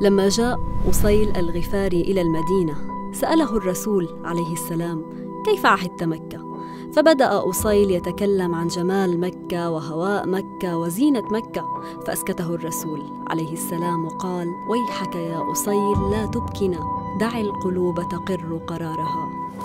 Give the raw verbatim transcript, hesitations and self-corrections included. لما جاء أصيل الغفاري إلى المدينة سأله الرسول عليه السلام: كيف عهدت مكة؟ فبدأ أصيل يتكلم عن جمال مكة وهواء مكة وزينة مكة، فأسكته الرسول عليه السلام وقال: ويحك يا أصيل لا تبكنا، دع القلوب تقر قرارها.